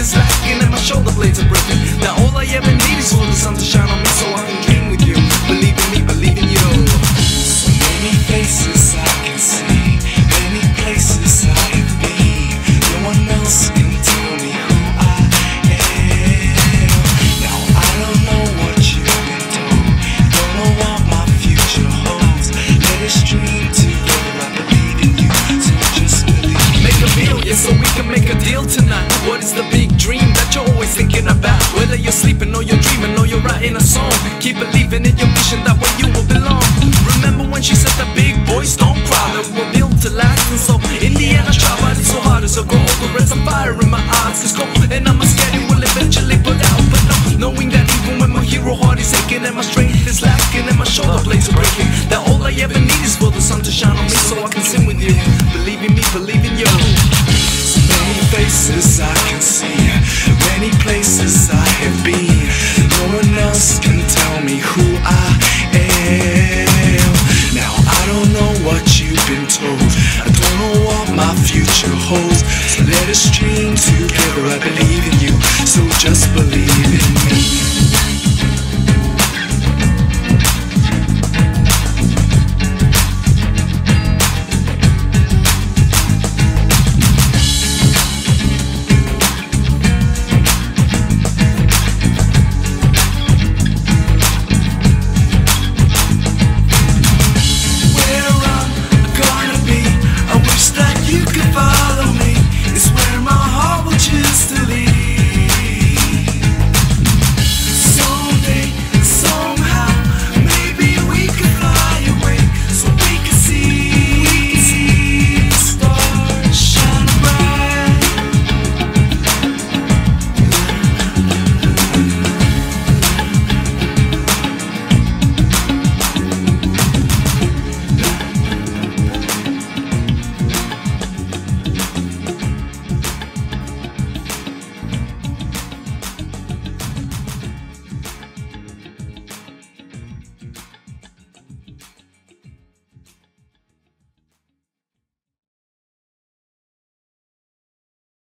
is lacking and my shoulder blades are breaking. Now all I ever need is for the sun to shine on me so I can dream with you. Believe in me, believe in you. So many faces I can see, many places I can be. No one else can tell me who I am. Now I don't know what you've been told, don't know what my future holds. Let us dream together, I believe in you, so just believe. Make a deal, yeah, so we can make a deal tonight. What is the big dream that you're always thinking about? Whether you're sleeping or you're dreaming or you're writing a song, keep believing in your vision, that way you will belong. Remember when she said that big boys don't cry, that we're built to last, and so in the end I try, but it's so hard as I go older, as I'm fire in my eyes, cause cold and I'm scared it will eventually put out. But no, knowing that even when my hero heart is aching and my strength is lacking and my shoulder blades are breaking, that all I ever need is for the sun to shine on me so I can sing with you. Believe in me, believe in you. Many faces I can see, many places I have been. No one else can tell me who I am. Now I don't know what you've been told, I don't know what my future holds. So let us dream together, I believe in you, so just believe.